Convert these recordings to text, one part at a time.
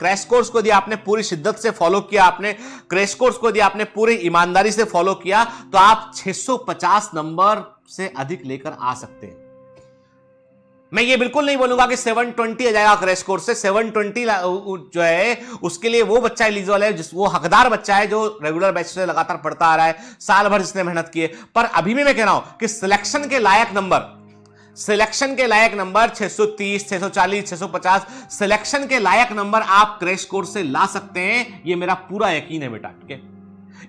Crash course को यदि आपने पूरी शिद्दत से फॉलो किया, आपने क्रैश कोर्स को यदि आपने पूरी ईमानदारी से फॉलो किया, तो आप 650 नंबर से अधिक लेकर आ सकते हैं। मैं ये बिल्कुल नहीं बोलूंगा कि 720 आ जाएगा क्रैश कोर्स से। 720 जो है उसके लिए वो बच्चा एलिजिबल है वो हकदार बच्चा है जो रेगुलर बैच से लगातार पढ़ता आ रहा है, साल भर जिसने मेहनत की है। पर अभी भी मैं कह रहा हूं कि सिलेक्शन के लायक नंबर, सिलेक्शन के लायक नंबर 630, 640, 650 सिलेक्शन के लायक नंबर आप क्रैश कोर्स से ला सकते हैं। ये मेरा पूरा यकीन है बेटा, ठीक है।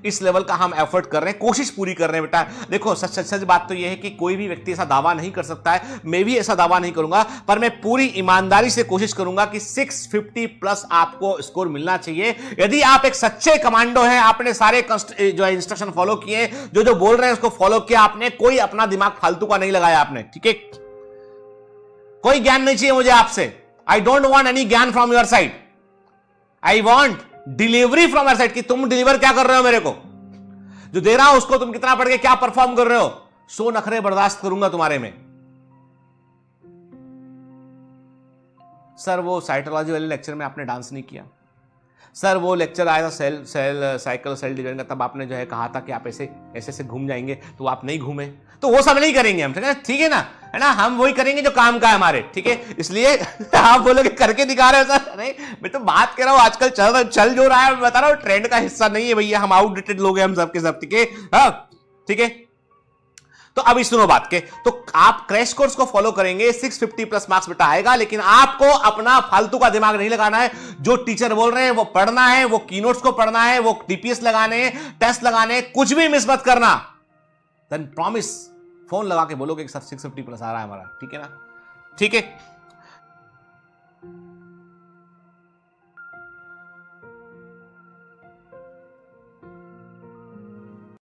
इस लेवल का हम एफर्ट कर रहे हैं, कोशिश पूरी कर रहे हैं बेटा। देखो सच बात तो यह है कि कोई भी व्यक्ति ऐसा दावा नहीं कर सकता है, मैं भी ऐसा दावा नहीं करूंगा, पर मैं पूरी ईमानदारी से कोशिश करूंगा कि 650 प्लस आपको स्कोर मिलना चाहिए। यदि आप एक सच्चे कमांडो हैं, आपने सारे जो है इंस्ट्रक्शन फॉलो किए, जो बोल रहे हैं उसको फॉलो किया आपने, कोई अपना दिमाग फालतू का नहीं लगाया आपने, ठीक है। कोई ज्ञान नहीं चाहिए मुझे आपसे। आई डोंट वॉन्ट एनी ज्ञान from your side, I want delivery from your side कि तुम डिलीवर क्या कर रहे हो मेरे को, जो दे रहा हूं उसको तुम कितना पढ़ के क्या परफॉर्म कर रहे हो। 100 नखरे बर्दाश्त करूंगा तुम्हारे में। सर वो साइकोलॉजी वाले लेक्चर में आपने डांस नहीं किया, सर वो लेक्चर आया था सेल डिजाइन का, तब आपने जो है कहा था कि आप ऐसे घूम जाएंगे, तो आप नहीं घूमे, तो वो सब नहीं करेंगे हम, ठीक है ना, है ना। हम वही करेंगे जो काम का है हमारे, ठीक है। इसलिए आप बोलोगे करके दिखा रहे हो सर। अरे मैं तो बात कर रहा हूँ, आजकल चल जो रहा है मैं बता रहा हूँ, ट्रेंड का हिस्सा नहीं है भैया, हम आउटडेटेड लोग हैं हम सबके सब, ठीक है, ठीक है। तो अभी सुनो बात के, तो आप क्रैश कोर्स को फॉलो करेंगे, 650 प्लस मार्क्स बेटा आएगा, लेकिन आपको अपना फालतू का दिमाग नहीं लगाना है। जो टीचर बोल रहे हैं वो पढ़ना है, वो कीनोट्स को पढ़ना है, वो डीपीएस लगाने हैं, टेस्ट लगाने हैं, कुछ भी मिस मत करना। देन प्रॉमिस फोन लगा के बोलोगे कि सर 650 प्लस आ रहा है हमारा, ठीक है ना, ठीक है।